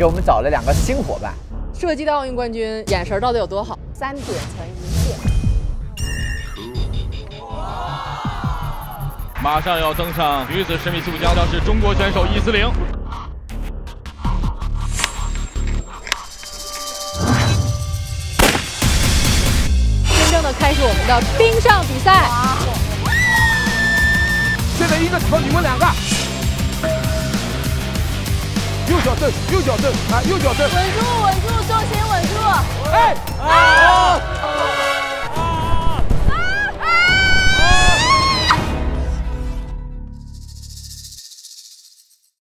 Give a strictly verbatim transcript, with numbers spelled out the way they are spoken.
给我们找了两个新伙伴。射击的奥运冠军眼神到底有多好？三点成一线。马上要登上女子十米速将，将是中国选手易思玲。 开始我们的冰上比赛。现在一个球，你们两个，右脚蹬，右脚蹬，啊，右脚蹬，稳住，稳住。